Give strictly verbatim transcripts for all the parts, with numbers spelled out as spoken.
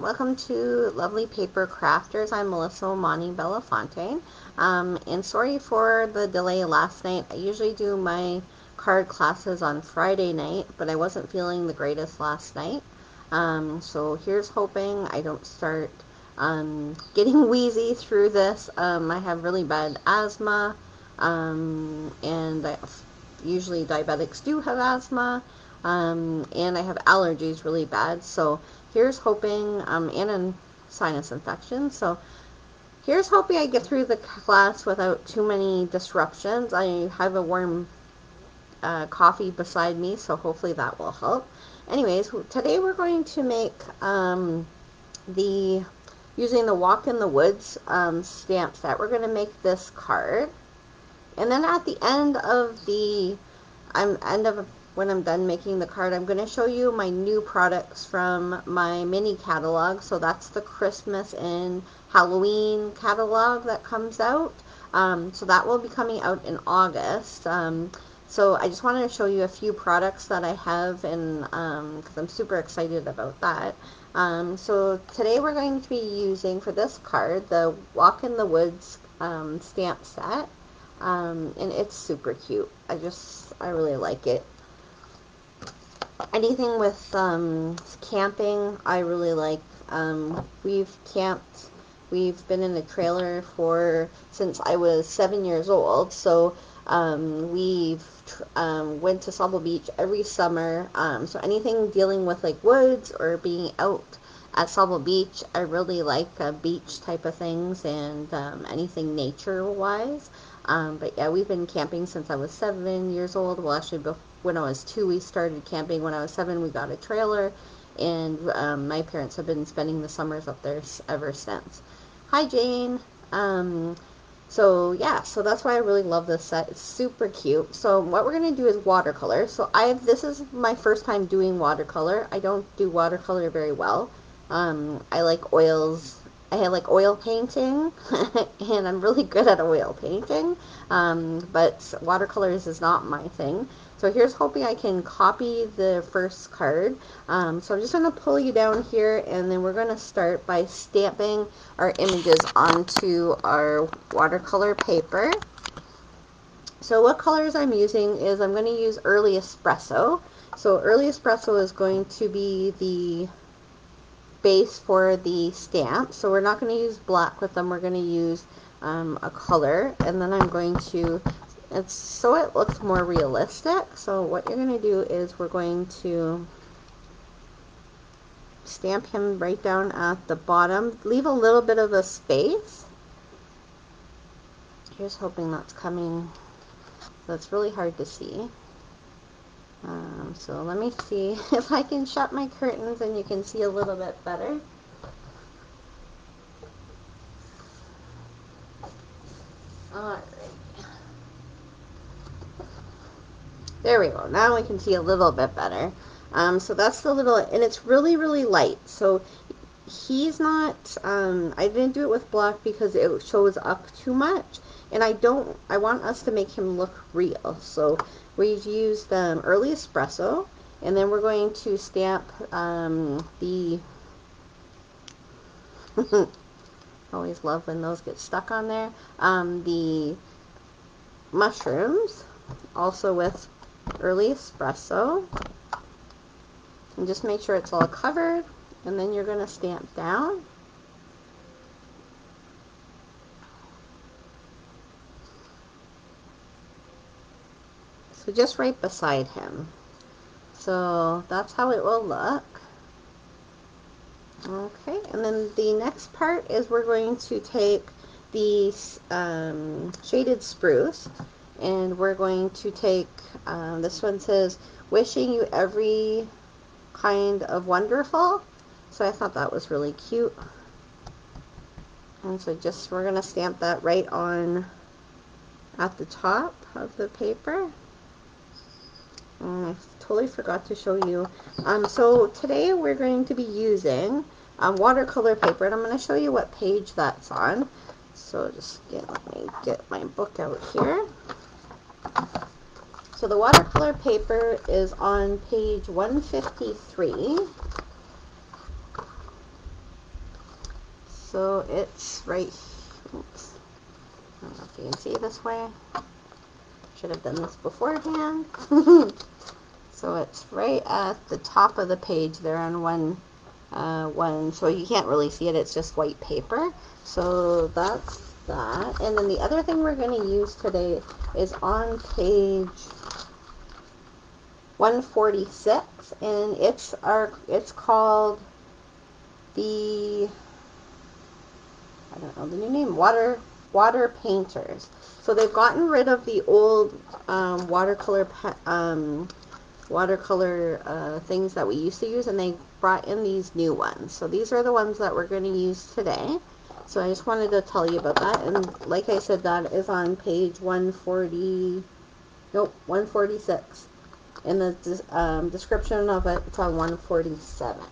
Welcome to Lovely Paper Crafters. I'm Melissa Omoniyi Bellefontaine. Um, and sorry for the delay last night. I usually do my card classes on Friday night, but I wasn't feeling the greatest last night. Um, so here's hoping I don't start um, getting wheezy through this. Um, I have really bad asthma, um, and I, usually diabetics do have asthma. Um, and I have allergies really bad, so here's hoping, um, and a sinus infection, so here's hoping I get through the class without too many disruptions. I have a warm uh, coffee beside me, so hopefully that will help. Anyways, today we're going to make um, the, using the Walk in the Woods um, stamp set, we're going to make this card, and then at the end of the, um, end of when I'm done making the card, I'm going to show you my new products from my mini catalog. So that's the Christmas and Halloween catalog that comes out. Um, so that will be coming out in August. Um, so I just wanted to show you a few products that I have, and um, because I'm super excited about that. Um, so today we're going to be using for this card the Walk in the Woods um, stamp set, um, and it's super cute. I just I really like it. Anything with um, camping, I really like. Um, we've camped, we've been in a trailer for, since I was seven years old, so um, we've tr um, went to Sauble Beach every summer, um, so anything dealing with like woods or being out at Sauble Beach, I really like uh, beach type of things, and um, anything nature-wise. Um, but yeah, we've been camping since I was seven years old. Well, actually, before, when I was two, we started camping. When I was seven, we got a trailer, and um, my parents have been spending the summers up there ever since. Hi, Jane. Um, so yeah, so that's why I really love this set. It's super cute. So what we're gonna do is watercolor. So I have, this is my first time doing watercolor. I don't do watercolor very well. Um, I like oils. I like oil painting, and I'm really good at oil painting, um, but watercolors is not my thing. So here's hoping I can copy the first card. Um, so I'm just going to pull you down here, and then we're going to start by stamping our images onto our watercolor paper. So what colors I'm using is I'm going to use Early Espresso. So Early Espresso is going to be the base for the stamp, so we're not going to use black with them, we're going to use um, a color, and then I'm going to, it's so it looks more realistic, so what you're going to do is we're going to stamp him right down at the bottom, leave a little bit of a space. Here's hoping that's coming, that's really hard to see. Um, so let me see if I can shut my curtains and you can see a little bit better. Alright. There we go. Now we can see a little bit better. Um, so that's the little, and it's really, really light. So he's not, um, I didn't do it with black because it shows up too much. And I don't, I want us to make him look real. So we've used um, Early Espresso, and then we're going to stamp um, the, always love when those get stuck on there, um, the mushrooms, also with Early Espresso, and just make sure it's all covered, and then you're going to stamp down. So just right beside him. So that's how it will look. Okay, and then the next part is we're going to take the um, Shaded Spruce, and we're going to take, um, this one says, wishing you every kind of wonderful. So I thought that was really cute. And so just, we're going to stamp that right on at the top of the paper. I totally forgot to show you. Um, so today we're going to be using um, watercolor paper, and I'm going to show you what page that's on. So just get, let me get my book out here. So the watercolor paper is on page one fifty-three. So it's right, oops, I don't know if you can see this way, should have done this beforehand. So it's right at the top of the page there on one, uh, one, so you can't really see it, it's just white paper. So that's that. And then the other thing we're going to use today is on page one forty-six, and it's our, it's called the, I don't know the new name, Water Water Painters. So they've gotten rid of the old um, watercolor um, watercolor uh, things that we used to use, and they brought in these new ones. So these are the ones that we're going to use today. So I just wanted to tell you about that. And like I said, that is on page one forty, nope, one forty-six. In the um, description of it, it's on one forty-seven.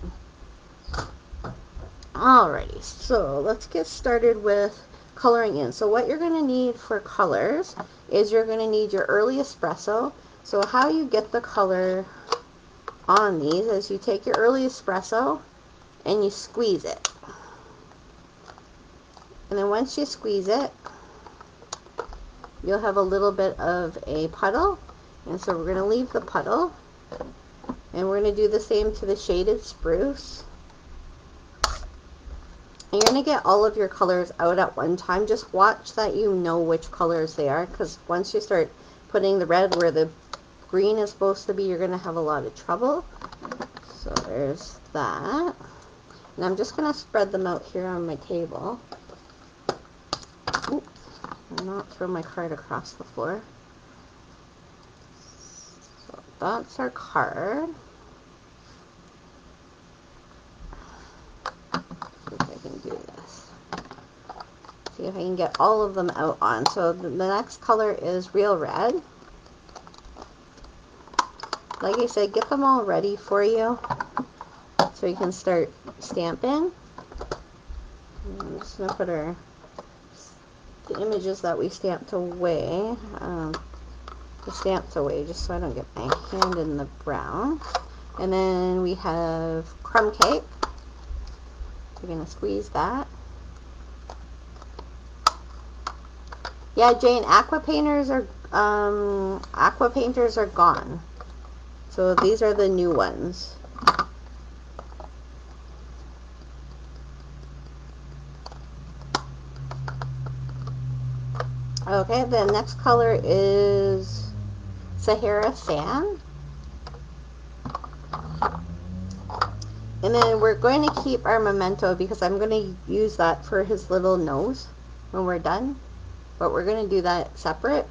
Alrighty, so let's get started with coloring in. So what you're going to need for colors is you're going to need your Early Espresso. So how you get the color on these is you take your Early Espresso and you squeeze it. And then once you squeeze it, you'll have a little bit of a puddle. And so we're going to leave the puddle. And we're going to do the same to the Shaded Spruce. And you're going to get all of your colors out at one time. Just watch that you know which colors they are, because once you start putting the red where the green is supposed to be, you're going to have a lot of trouble. So there's that. And I'm just going to spread them out here on my table. Oops, I'm not throwing my card across the floor. So that's our card. See if I can get all of them out on. So the next color is Real Red. Like I said, get them all ready for you so you can start stamping. I'm just going to put our the images that we stamped away, um, the stamps away, just so I don't get my hand in the brown. And then we have Crumb Cake. We're going to squeeze that. Yeah, Jane, aqua painters are um, aqua painters are gone. So these are the new ones. Okay, the next color is Sahara Sand. And then we're going to keep our memento because I'm going to use that for his little nose when we're done. But we're going to do that separate.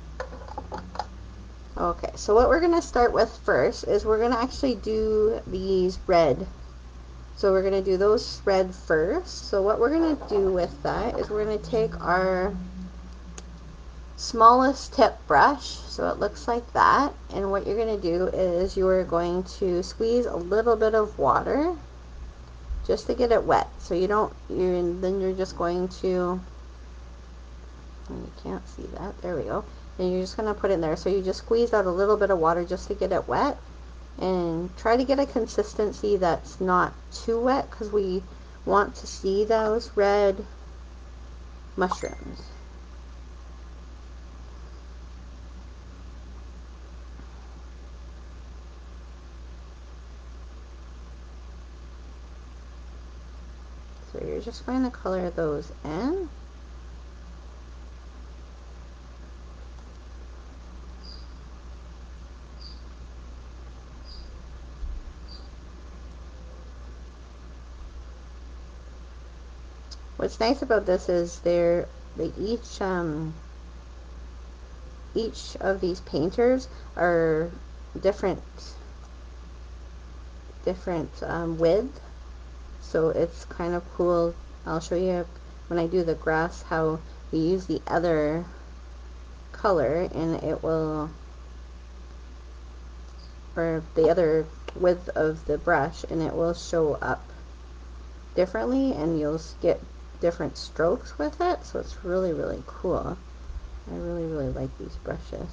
Okay, so what we're going to start with first is we're going to actually do these red. So we're going to do those red first. So what we're going to do with that is we're going to take our smallest tip brush, so it looks like that, and what you're going to do is you are going to squeeze a little bit of water just to get it wet. So you don't, you then you're just going to, you can't see that, there we go, and you're just going to put it in there. So you just squeeze out a little bit of water just to get it wet, and try to get a consistency that's not too wet, because we want to see those red mushrooms. So you're just going to color those in. What's nice about this is they're they each um each of these painters are different different um, width, so it's kind of cool. I'll show you when I do the grass how we use the other color and it will, or the other width of the brush, and it will show up differently, and you'll get different strokes with it. So it's really, really cool. I really, really like these brushes.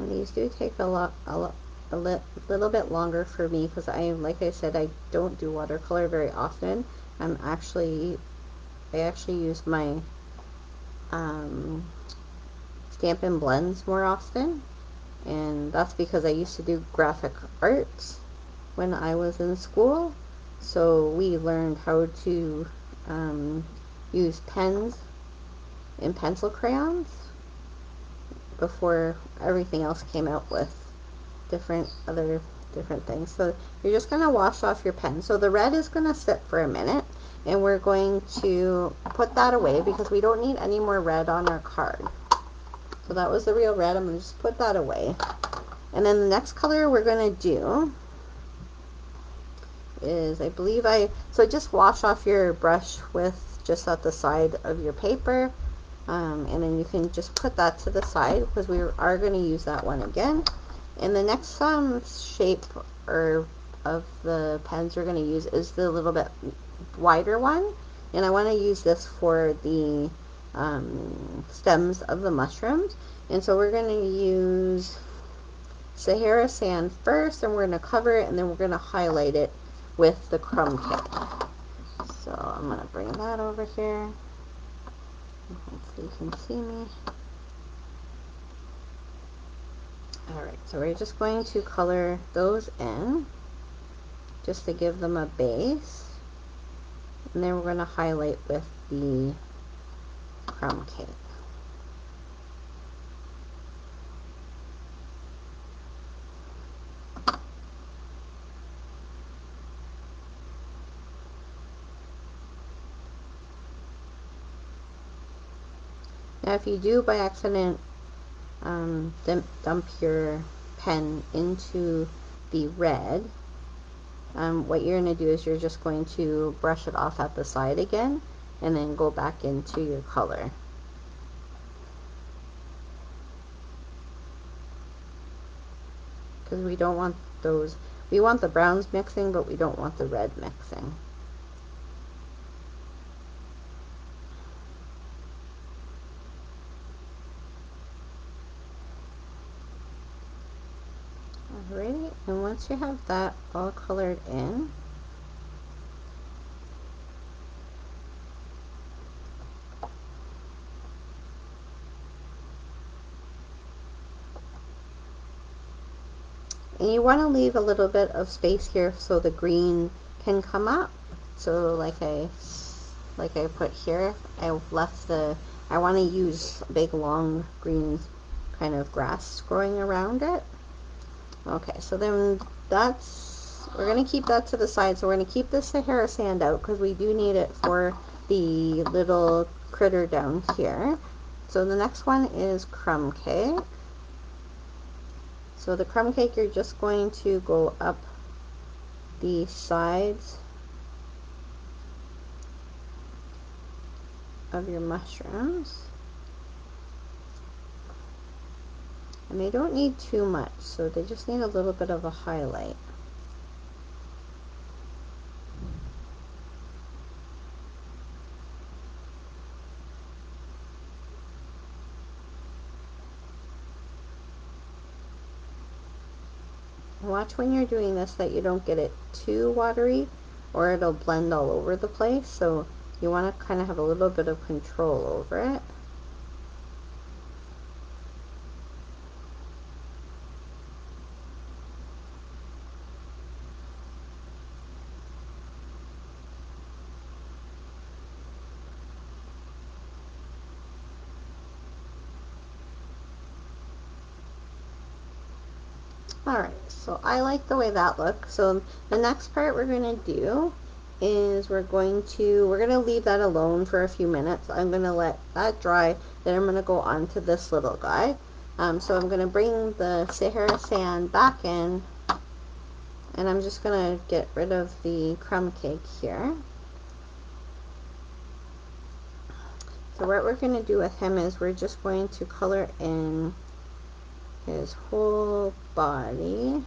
And these do take a lot, a lot, a li little bit longer for me because I, like I said, I don't do watercolor very often. I'm actually, I actually use my um, Stampin' Blends more often, and that's because I used to do graphic arts when I was in school. So we learned how to um, use pens and pencil crayons before everything else came out with different other different things. So you're just going to wash off your pen. So the red is going to sit for a minute, and we're going to put that away because we don't need any more red on our card. So that was the real red. I'm going to just put that away. And then the next color we're going to do is, I believe I, so just wash off your brush with just at the side of your paper, um, and then you can just put that to the side because we are going to use that one again. And the next um, shape or of the pens we're going to use is the little bit wider one, and I want to use this for the um, stems of the mushrooms. And so we're going to use Sahara Sand first, and we're going to cover it, and then we're going to highlight it with the Crumb Cake. So I'm going to bring that over here. Hopefully you can see me. Alright, so we're just going to color those in just to give them a base, and then we're going to highlight with the Crumb Cake. Now if you do by accident um, dump, dump your pen into the red, um, what you're going to do is you're just going to brush it off at the side again and then go back into your color. Because we don't want those, we want the browns mixing, but we don't want the red mixing. Alrighty, and once you have that all colored in, and you want to leave a little bit of space here so the green can come up. So like I like I put here, I left the, I want to use big long green kind of grass growing around it. Okay, so then that's, we're going to keep that to the side. So we're going to keep the Sahara Sand out because we do need it for the little critter down here. So the next one is Crumb Cake. So the Crumb Cake, you're just going to go up the sides of your mushrooms. And they don't need too much, so they just need a little bit of a highlight. Watch when you're doing this that you don't get it too watery or it'll blend all over the place, so you want to kind of have a little bit of control over it. Alright, so I like the way that looks. So the next part we're going to do is we're going to, we're going to leave that alone for a few minutes. I'm going to let that dry, then I'm going to go on to this little guy. Um, so I'm going to bring the Sahara Sand back in, and I'm just going to get rid of the Crumb Cake here. So what we're going to do with him is we're just going to color in his whole body.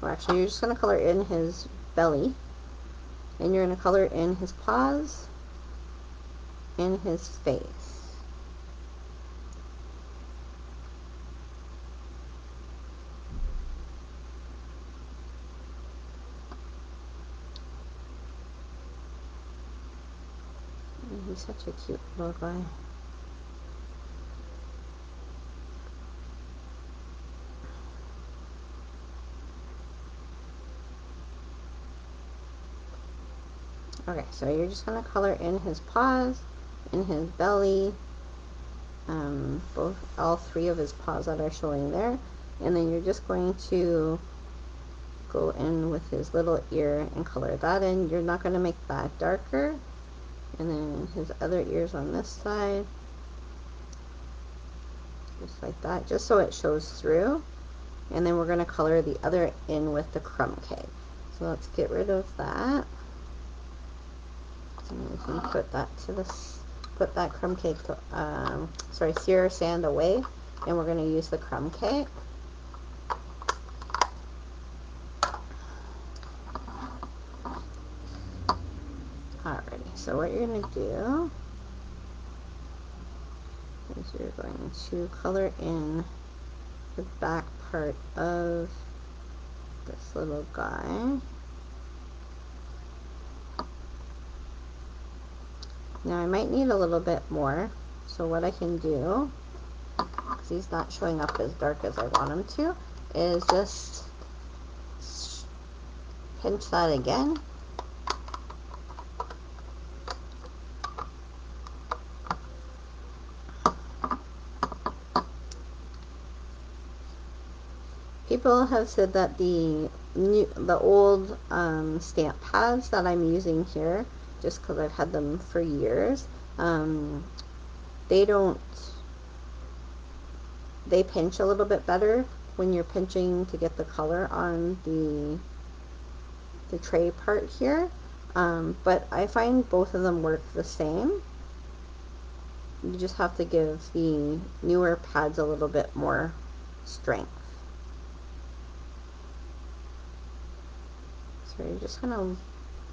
Well, actually you're just going to color in his belly, and you're going to color in his paws and his face. He's such a cute little guy. Okay, so you're just going to color in his paws, in his belly, um, both, all three of his paws that are showing there, and then you're just going to go in with his little ear and color that in. You're not going to make that darker, and then his other ears on this side, just like that, just so it shows through, and then we're going to color the other in with the crumb cake. So let's get rid of that. And we can put that to this, put that crumb cake, um, sorry, Sahara Sand away, and we're going to use the crumb cake. Alrighty, so what you're going to do is you're going to color in the back part of this little guy. Now I might need a little bit more, so what I can do, because he's not showing up as dark as I want him to, is just pinch that again, people have said that the new, the old um, stamp pads that I'm using here, just because I've had them for years, um, they don't, they pinch a little bit better when you're pinching to get the color on the the tray part here, um, but I find both of them work the same. You just have to give the newer pads a little bit more strength. So you're just gonna,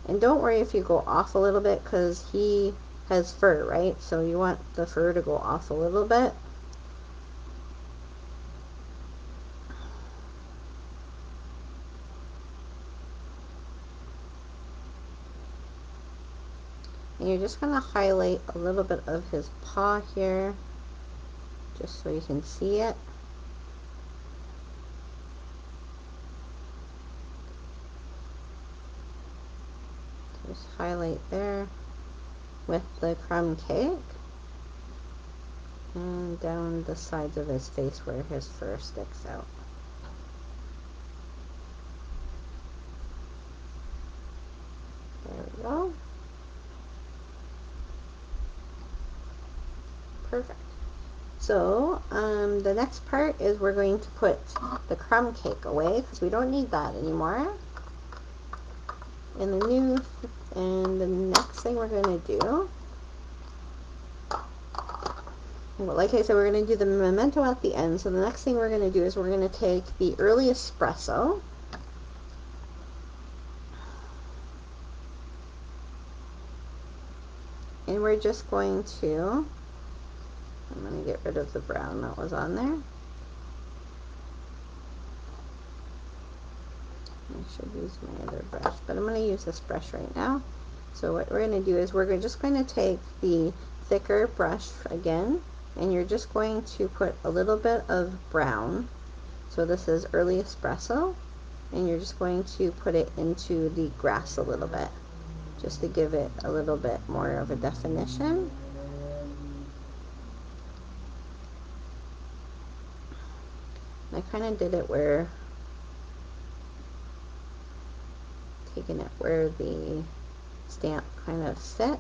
and don't worry if you go off a little bit, because he has fur, right? So you want the fur to go off a little bit. And you're just going to highlight a little bit of his paw here, just so you can see it. Just highlight there with the crumb cake, and down the sides of his face where his fur sticks out. There we go. Perfect. So um, the next part is we're going to put the crumb cake away, because we don't need that anymore. And the new, and the next thing we're going to do, well, like I said, we're going to do the memento at the end. So the next thing we're going to do is we're going to take the Early Espresso, and we're just going to, I'm going to get rid of the brown that was on there. I should use my other brush, but I'm going to use this brush right now. So what we're going to do is we're just going to take the thicker brush again, and you're just going to put a little bit of brown. So this is Early Espresso, and you're just going to put it into the grass a little bit, just to give it a little bit more of a definition. And I kind of did it where taking it where the stamp kind of sits,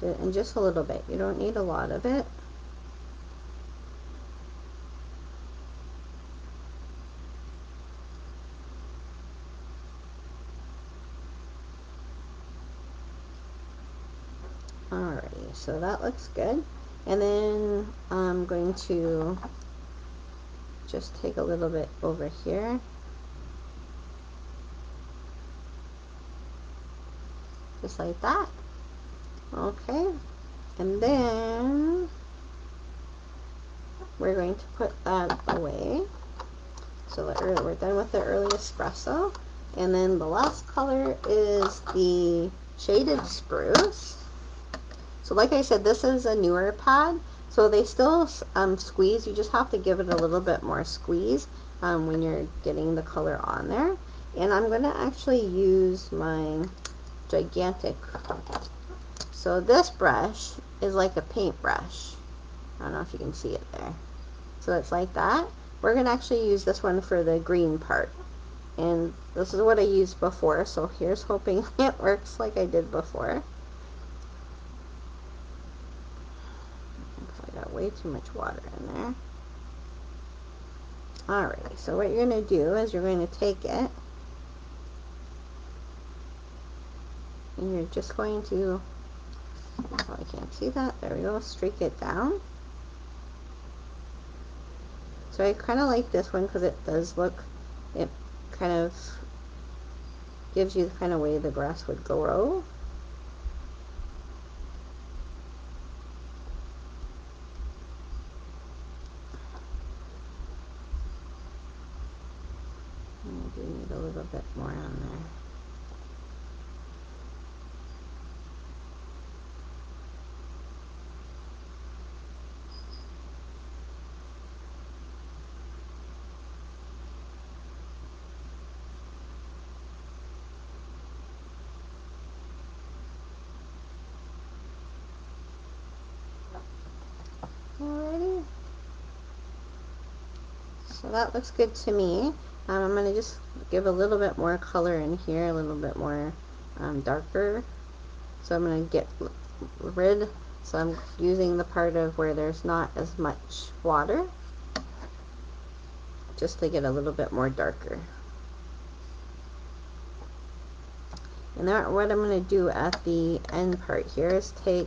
and just a little bit. You don't need a lot of it. Alrighty, so that looks good. And then I'm going to just take a little bit over here, just like that. Okay, and then we're going to put that away. So the early, we're done with the Early Espresso, and then the last color is the Shaded Spruce, So like I said, this is a newer pad, so they still um, squeeze. You just have to give it a little bit more squeeze um, when you're getting the color on there. And I'm going to actually use my gigantic. So this brush is like a paintbrush. I don't know if you can see it there. So it's like that. We're going to actually use this one for the green part. And this is what I used before, so here's hoping it works like I did before. I got way too much water in there. Alright, so what you're going to do is you're going to take it and you're just going to, oh, I can't see that, there we go, streak it down. So I kind of like this one because it does look, it kind of gives you the kind of way the grass would grow. I do need a little bit more on there. Alrighty. So that looks good to me. Um, I'm going to just give a little bit more color in here, a little bit more um, darker. So I'm going to get rid, so I'm using the part of where there's not as much water, just to get a little bit more darker. And that, what I'm going to do at the end part here is take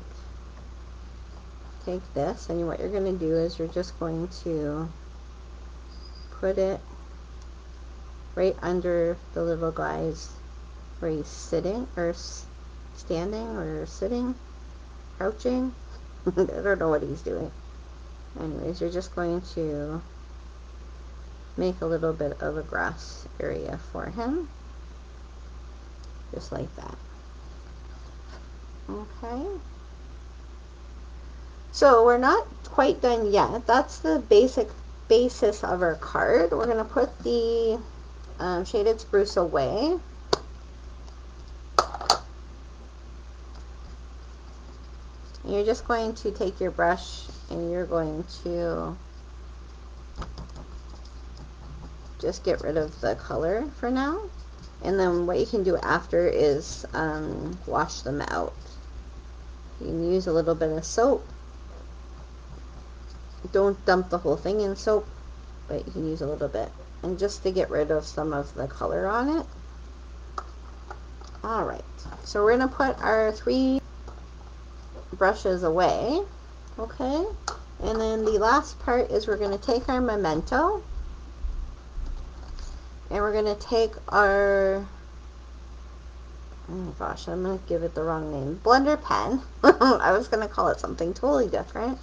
take this, and what you're going to do is you're just going to put it right under the little guy's where he's sitting or standing or sitting, crouching. I don't know what he's doing. Anyways, you're just going to make a little bit of a grass area for him, just like that. Okay. So we're not quite done yet. That's the basic basis of our card. We're going to put the um, Shaded Spruce away. And you're just going to take your brush and you're going to just get rid of the color for now. And then what you can do after is um, wash them out. You can use a little bit of soap. Don't dump the whole thing in soap, but you can use a little bit, and just to get rid of some of the color on it. Alright, so we're going to put our three brushes away, okay? And then the last part is we're going to take our memento, and we're going to take our, oh gosh, I'm going to give it the wrong name, blender pen. I was going to call it something totally different.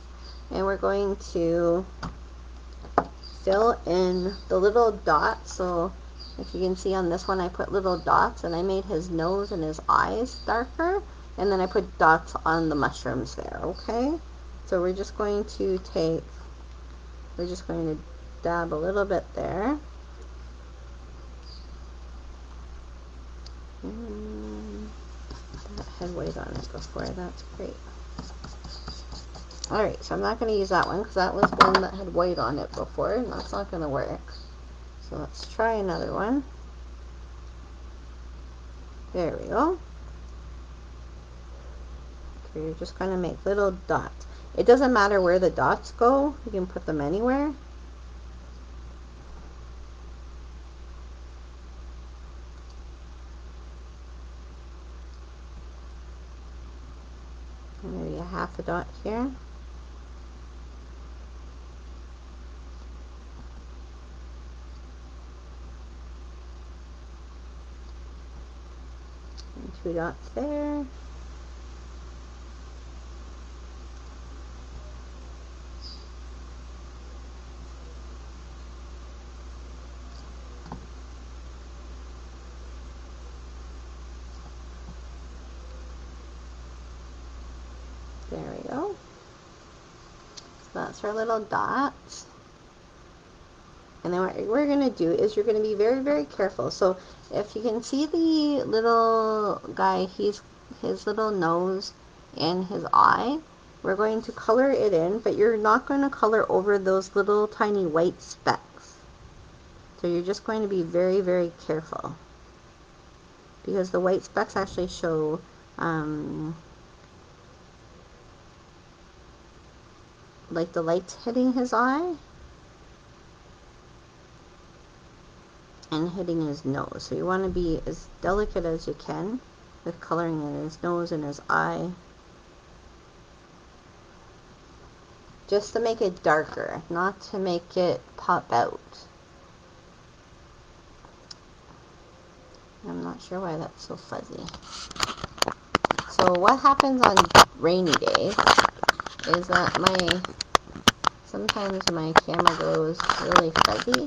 And we're going to fill in the little dots. So if you can see on this one, I put little dots, and I made his nose and his eyes darker, and then I put dots on the mushrooms there, okay? So we're just going to take, we're just going to dab a little bit there. Mm, that had weight on it before, that's great. Alright, so I'm not going to use that one because that was one that had white on it before, and that's not going to work. So let's try another one. There we go. Okay, you're just going to make little dots. It doesn't matter where the dots go, you can put them anywhere. Maybe a half a dot here. Two dots there. There we go. So that's our little dots. And then what we're going to do is you're going to be very, very careful. So if you can see the little guy, he's his little nose and his eye, we're going to color it in, but you're not going to color over those little tiny white specks. So you're just going to be very, very careful, because the white specks actually show um, like the light's hitting his eye and hitting his nose. So you want to be as delicate as you can with coloring in his nose and his eye, just to make it darker, not to make it pop out. I'm not sure why that's so fuzzy. So what happens on rainy days is that my, sometimes my camera goes really fuzzy.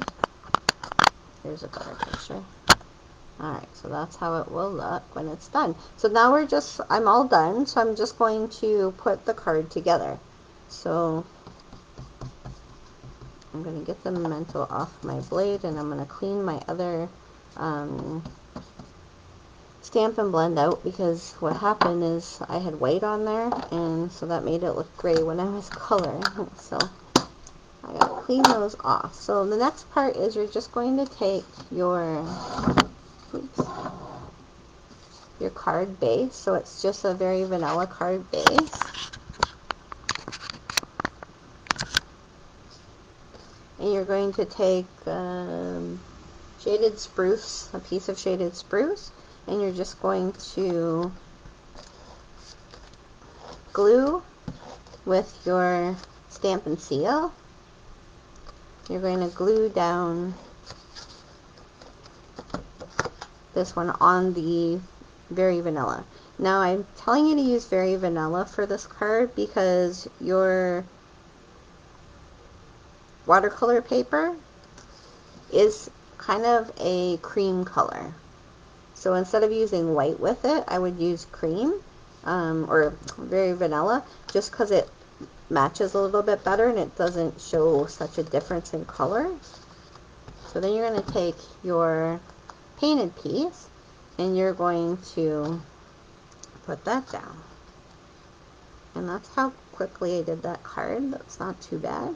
Here's a better picture. Alright, so that's how it will look when it's done. So now we're just, I'm all done, so I'm just going to put the card together. So I'm going to get the memento off my blade, and I'm going to clean my other um, Stampin' Blend out, because what happened is I had white on there, and so that made it look gray when I was coloring. So I gotta clean those off. So the next part is you're just going to take your oops, your card base. So it's just a very vanilla card base. And you're going to take um, Shaded Spruce, a piece of Shaded Spruce, and you're just going to glue with your Stampin' Seal. You're going to glue down this one on the Very Vanilla. Now I'm telling you to use Very Vanilla for this card because your watercolor paper is kind of a cream color. So instead of using white with it, I would use cream um, or Very Vanilla, just because it matches a little bit better and it doesn't show such a difference in color. So then you're going to take your painted piece and you're going to put that down. And that's how quickly I did that card. That's not too bad.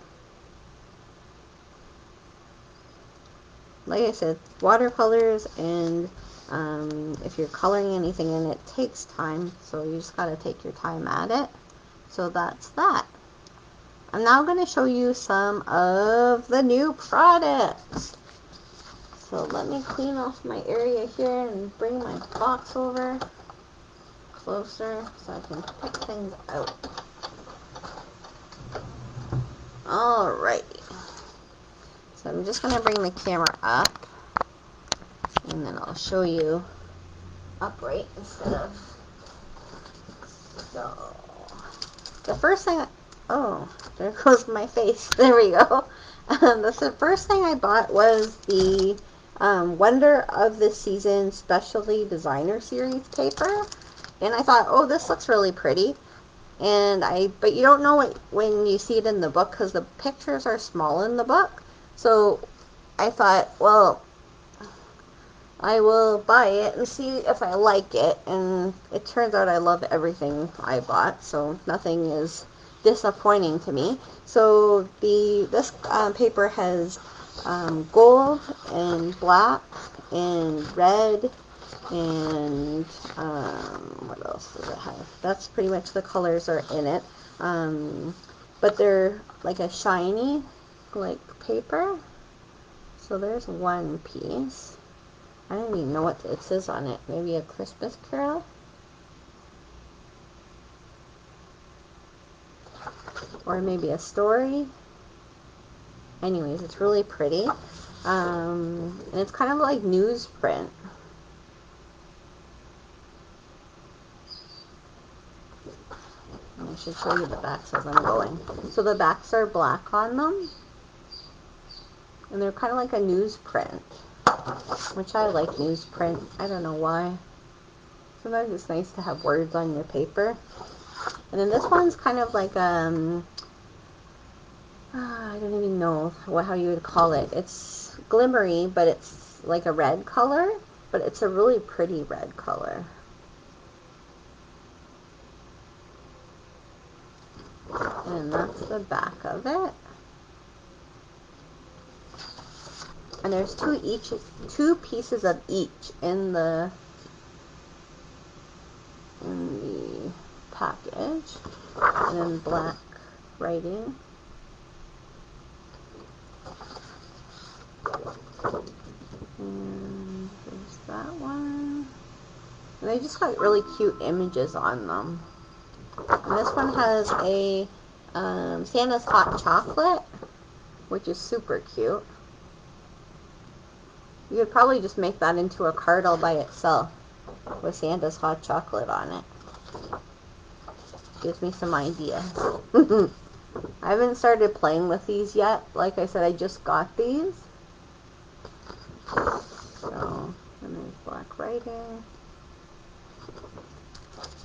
Like I said, watercolors, and um, if you're coloring anything in, it takes time, so you just gotta take your time at it. So that's that. I'm now going to show you some of the new products. So let me clean off my area here and bring my box over closer so I can pick things out. Alrighty. So I'm just going to bring the camera up, and then I'll show you upright instead of so. The first thing, I, oh, there goes my face. There we go. Um, the first thing I bought was the um, Wonder of the Season Specialty Designer Series paper, and I thought, oh, this looks really pretty. And I, but you don't know it when you see it in the book because the pictures are small in the book. So I thought, well, I will buy it and see if I like it, and it turns out I love everything I bought, so nothing is disappointing to me. So the this um, paper has um, gold and black and red and um, what else does it have? That's pretty much the colors are in it, um, but they're like a shiny like paper. So there's one piece. I don't even know what it says on it. Maybe a Christmas Carol? Or maybe a story? Anyways, it's really pretty. Um, and it's kind of like newsprint. I should show you the backs as I'm going. So the backs are black on them. And they're kind of like a newsprint, which I like newsprint. I don't know why. Sometimes it's nice to have words on your paper. And then this one's kind of like um uh, I don't even know what how you would call it. It's glimmery, but it's like a red color, but it's a really pretty red color. And that's the back of it. And there's two each two pieces of each in the in the package, and then black writing. And there's that one. And they just got really cute images on them. And this one has a um, Santa's Hot Chocolate, which is super cute. You could probably just make that into a card all by itself with Santa's Hot Chocolate on it. Gives me some ideas. I haven't started playing with these yet. Like I said, I just got these. So, and there's black writing.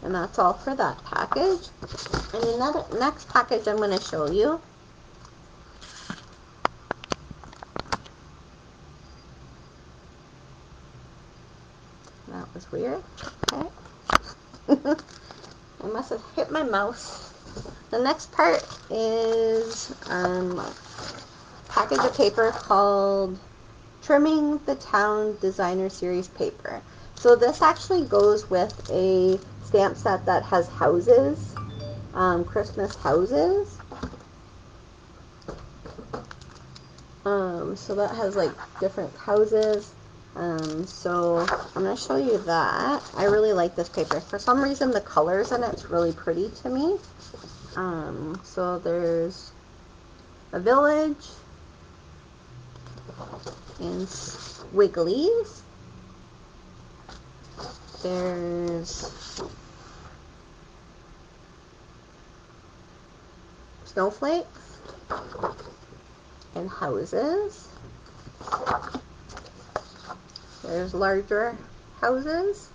And that's all for that package. And another next package I'm going to show you that was weird. Okay. I must have hit my mouse. The next part is um, a package of paper called Trimming the Town Designer Series paper. So this actually goes with a stamp set that has houses, um, Christmas houses. Um, so that has like different houses. Um, so I'm going to show you that. I really like this paper. For some reason the colors in it's really pretty to me. Um, so there's a village and Wigglies. There's snowflakes and houses. There's larger houses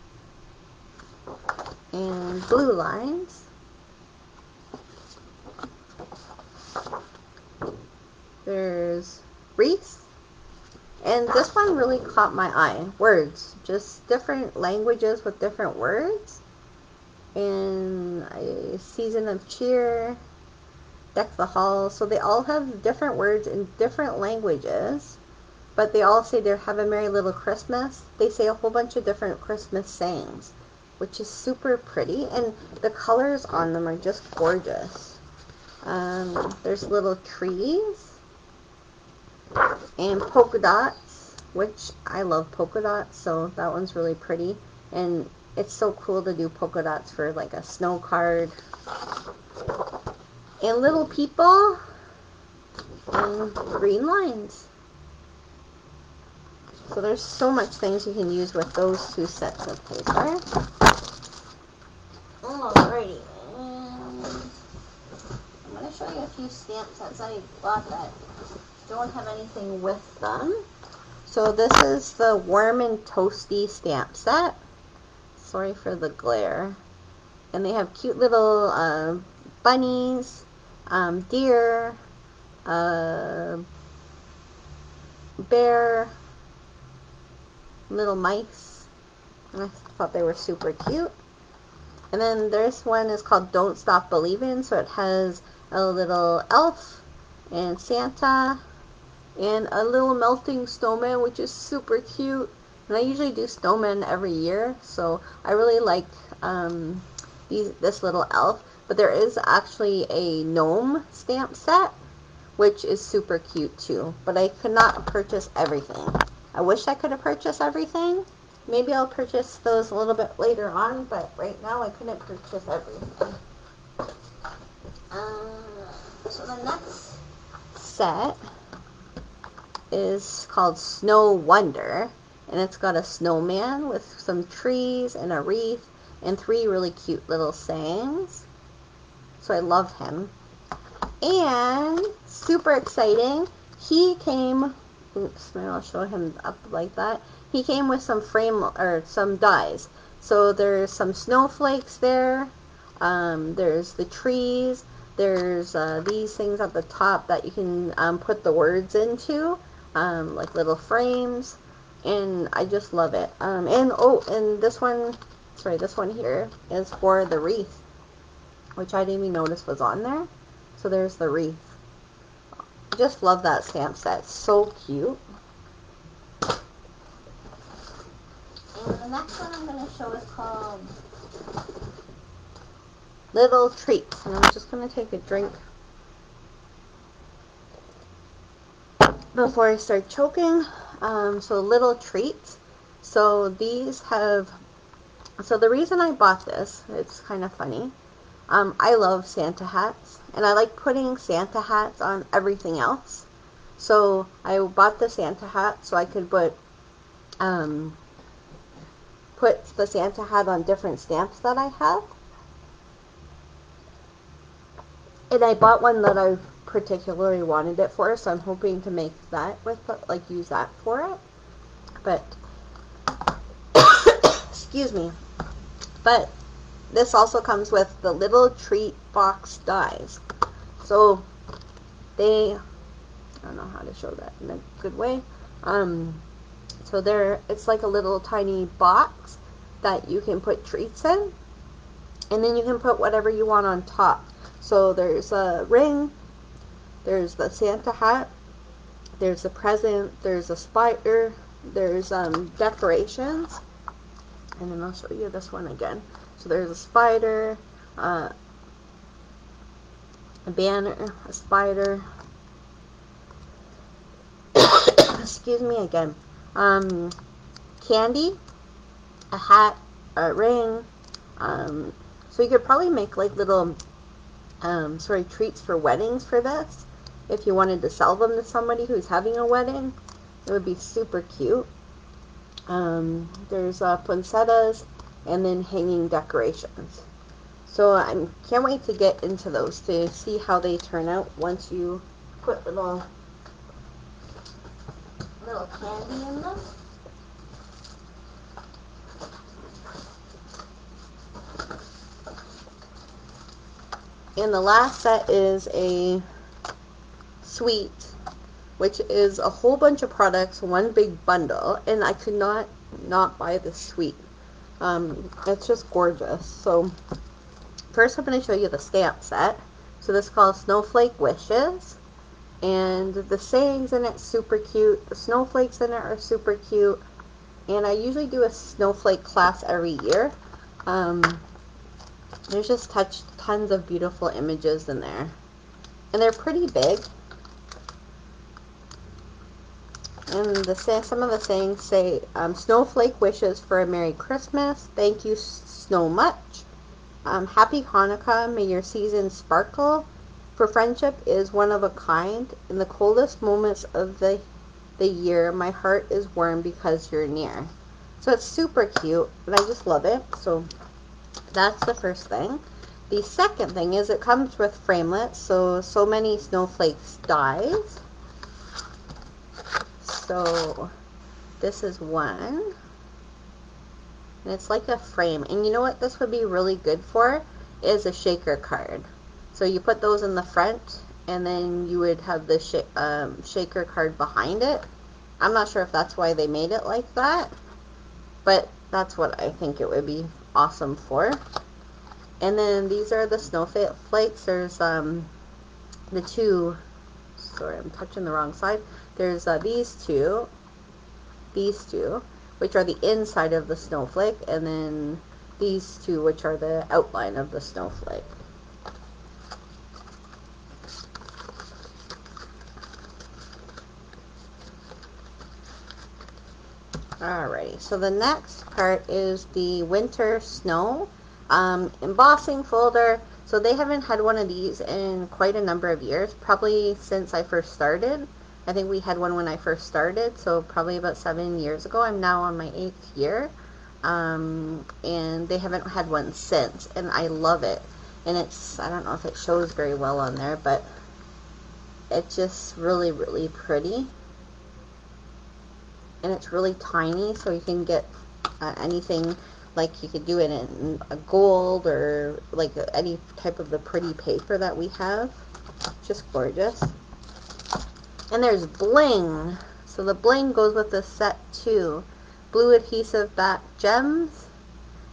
and blue lines. There's wreaths. And this one really caught my eye. Words. Just different languages with different words. And a season of cheer. Deck the hall. So they all have different words in different languages. But they all say they have a merry little Christmas. They say a whole bunch of different Christmas sayings, which is super pretty. And the colors on them are just gorgeous. Um, there's little trees and polka dots, which I love polka dots. So that one's really pretty. And it's so cool to do polka dots for like a snow card. And little people and green lines. So there's so much things you can use with those two sets of paper. Alrighty. I'm going to show you a few stamp sets I bought that don't have anything with them. So this is the Warm and Toasty stamp set. Sorry for the glare. And they have cute little uh, bunnies, um, deer, uh, bear, little mice, and I thought they were super cute. And then this one is called Don't Stop Believing, so it has a little elf and Santa and a little melting snowman, which is super cute. And I usually do snowmen every year, so I really like um, these, this little elf. But there is actually a gnome stamp set, which is super cute too, but I could not purchase everything. I wish I could have purchased everything. Maybe I'll purchase those a little bit later on, but right now I couldn't purchase everything. Um, so the next set is called Snow Wonder, and it's got a snowman with some trees and a wreath and three really cute little sayings. So I love him. And super exciting, he came. Oops, maybe I'll show him up like that. He came with some frame or some dies. So there's some snowflakes there, Um, there's the trees. There's uh, these things at the top that you can um, put the words into, um, like little frames. And I just love it. Um, and oh, and this one, sorry, this one here is for the wreath, which I didn't even notice was on there. So there's the wreath. Just love that stamp set. So cute. And the next one I'm going to show is called Little Treats. And I'm just going to take a drink before I start choking. Um, so Little Treats. So these have, so the reason I bought this, it's kind of funny. Um, I love Santa hats, and I like putting Santa hats on everything else. So I bought the Santa hat so I could put, um, put the Santa hat on different stamps that I have. And I bought one that I particularly wanted it for, so I'm hoping to make that with, like, use that for it. But, excuse me. But this also comes with the Little Treat box dies. So they, I don't know how to show that in a good way. Um, so they're, it's like a little tiny box that you can put treats in, and then you can put whatever you want on top. So there's a ring, there's the Santa hat, there's a present, there's a spider, there's um, decorations, and then I'll show you this one again. So there's a spider, uh, a banner, a spider, excuse me again, um, candy, a hat, a ring, um, so you could probably make like little, um, sort of treats for weddings for this, if you wanted to sell them to somebody who's having a wedding. It would be super cute. Um, there's uh, poinsettias, and then hanging decorations. So I can't wait to get into those to see how they turn out once you put little, little candy in them. And the last set is a sweet, which is a whole bunch of products, one big bundle, and I could not not buy the sweet. Um, it's just gorgeous. So first I'm going to show you the stamp set. So this is called Snowflake Wishes, and the sayings in it super cute. The snowflakes in it are super cute, and I usually do a snowflake class every year. Um, there's just touch tons of beautiful images in there, and they're pretty big. And the, some of the sayings say, um, Snowflake wishes for a Merry Christmas. Thank you so much. Um, Happy Hanukkah. May your season sparkle. For friendship is one of a kind. In the coldest moments of the, the year, my heart is warm because you're near. So it's super cute, and I just love it. So that's the first thing. The second thing is it comes with framelits. So, so many snowflakes dies. So this is one, and it's like a frame, and you know what this would be really good for is a shaker card. So you put those in the front, and then you would have the sh um, shaker card behind it. I'm not sure if that's why they made it like that, but that's what I think it would be awesome for. And then these are the snowflakes. There's um, the two, sorry, I'm touching the wrong side. There's uh, these two, these two, which are the inside of the snowflake, and then these two, which are the outline of the snowflake. Alrighty, so the next part is the winter snow um, embossing folder. So they haven't had one of these in quite a number of years, probably since I first started. I think we had one when I first started, so probably about seven years ago. I'm now on my eighth year, um, and they haven't had one since, and I love it. And it's, I don't know if it shows very well on there, but it's just really, really pretty. And it's really tiny, so you can get uh, anything like you could do it in a gold or like any type of the pretty paper that we have. Just gorgeous. And there's bling. So the bling goes with this set too. Blue adhesive back gems.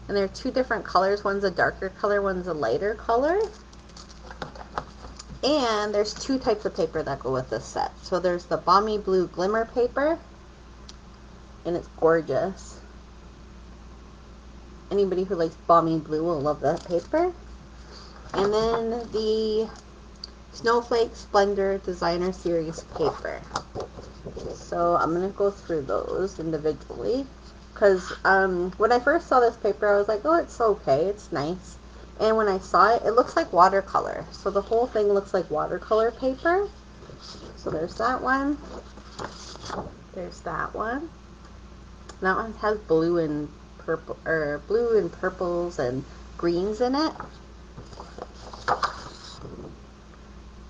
And there are two different colors. One's a darker color, one's a lighter color. And there's two types of paper that go with this set. So there's the balmy blue glimmer paper. And it's gorgeous. Anybody who likes balmy blue will love that paper. And then the Snowflake Splendor Designer Series paper. So I'm going to go through those individually. Because um, when I first saw this paper, I was like, oh, it's okay. It's nice. And when I saw it, it looks like watercolor. So the whole thing looks like watercolor paper. So there's that one. There's that one. That one has blue and purple, or blue and purples and greens in it.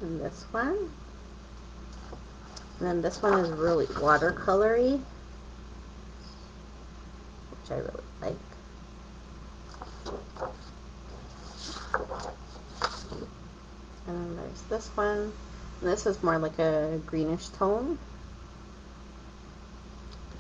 And this one. And then this one is really watercolory, which I really like. And then there's this one. And this is more like a greenish tone.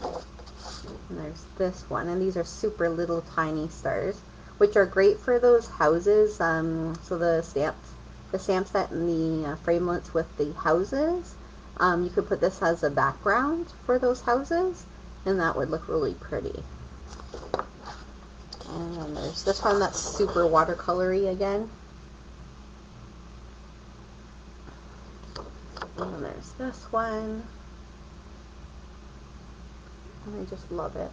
And there's this one. And these are super little tiny stars, which are great for those houses. Um, so the stamps, the stamp set and the uh, framelits with the houses. Um, you could put this as a background for those houses, and that would look really pretty. And then there's this one that's super watercolory again. And then there's this one. And I just love it.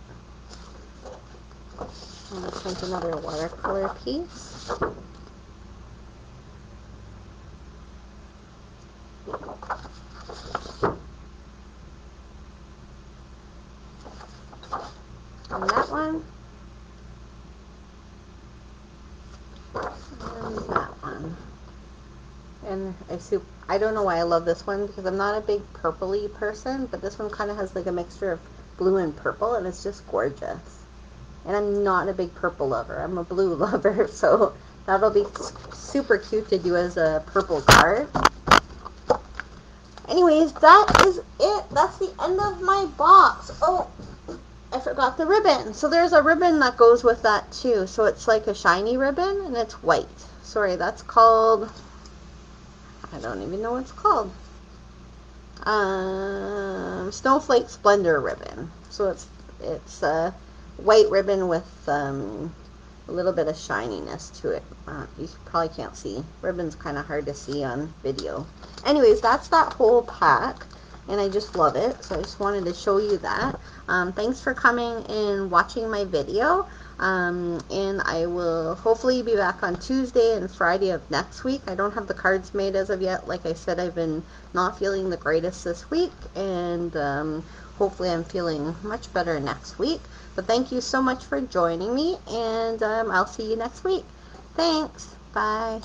And this one's another watercolor piece. And that one. And that one. And I super, I don't know why I love this one, because I'm not a big purpley person, but this one kind of has like a mixture of blue and purple, and it's just gorgeous. And I'm not a big purple lover. I'm a blue lover, so that'll be super cute to do as a purple card. Anyways, that is it. That's the end of my box. Oh, I forgot the ribbon. So there's a ribbon that goes with that too. So it's like a shiny ribbon, and it's white. Sorry, that's called, I don't even know what it's called. Um, Snowflake Splendor ribbon. So it's it's a white ribbon with um, a little bit of shininess to it. Uh, you probably can't see. Ribbon's kind of hard to see on video. Anyways, that's that whole pack, and I just love it. So I just wanted to show you that. Um, thanks for coming and watching my video. Um, and I will hopefully be back on Tuesday and Friday of next week. I don't have the cards made as of yet. Like I said, I've been not feeling the greatest this week, and um, hopefully I'm feeling much better next week. But thank you so much for joining me, and um, I'll see you next week. Thanks. Bye.